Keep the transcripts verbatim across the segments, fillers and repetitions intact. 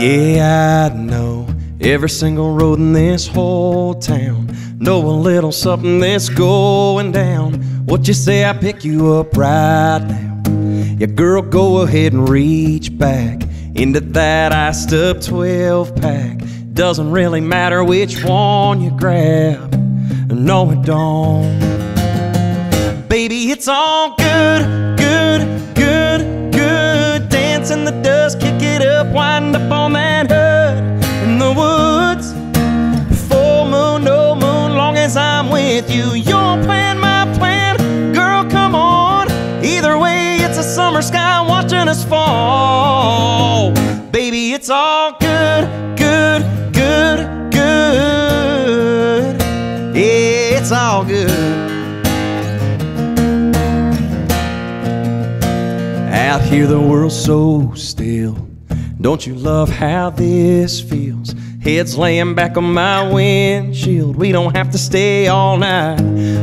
Yeah, I know every single road in this whole town. Know a little something that's going down. What you say I pick you up right now? Yeah, girl, go ahead and reach back into that iced up twelve pack. Doesn't really matter which one you grab. No, it don't. Baby, it's all good, good, good, good. Dance in the dust, kick it up, wind up on that hood in the woods. Full moon, no moon, long as I'm with you. Your plan, my plan, girl, come on. Either way, it's a summer sky watching us fall. Baby, it's all good, good, good, good. Yeah, it's all good. Out here the world's so still. Don't you love how this feels? Head's laying back on my windshield. We don't have to stay all night,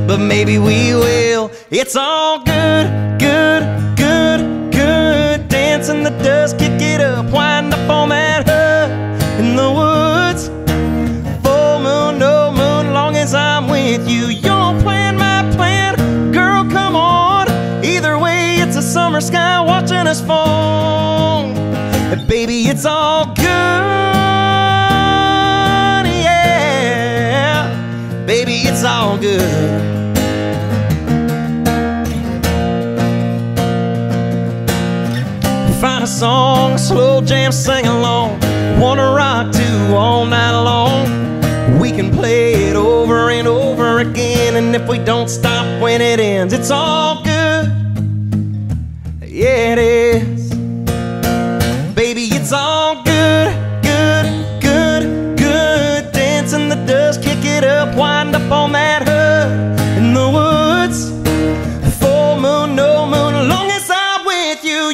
but maybe we will. It's all good, good, good, good. Dance in the dust, kick it up, wind up on that hood in the woods. Full moon, no moon, long as I'm with you. Your plan, my plan, girl, come on. Either way, it's a summer sky watching us fall. And baby, it's all good, yeah. Baby, it's all good. Find a song, a slow jam, sing along. Wanna rock to all night long. We can play it over and over again, and if we don't stop when it ends, it's all good. Yeah, it is. Baby, it's all good, good, good, good. Dance in the dust, kick it up, wind up on that hood in the woods. Full moon, no moon, long as I'm with you.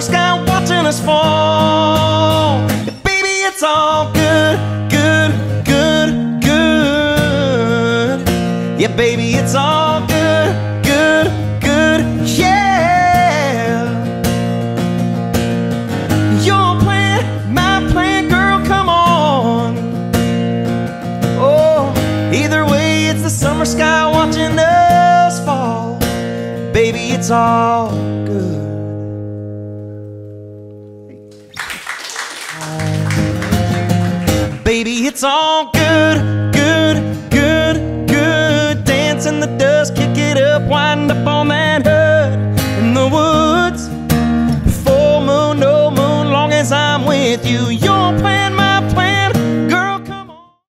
Sky watching us fall. Baby, it's all good, good, good, good. Yeah, baby, it's all good, good, good, yeah. Your plan, my plan, girl, come on. Oh, either way, it's the summer sky watching us fall. Baby, it's all good. Baby, it's all good, good, good, good. Dance in the dust, kick it up, wind up on that hood in the woods. Full moon, no moon, long as I'm with you.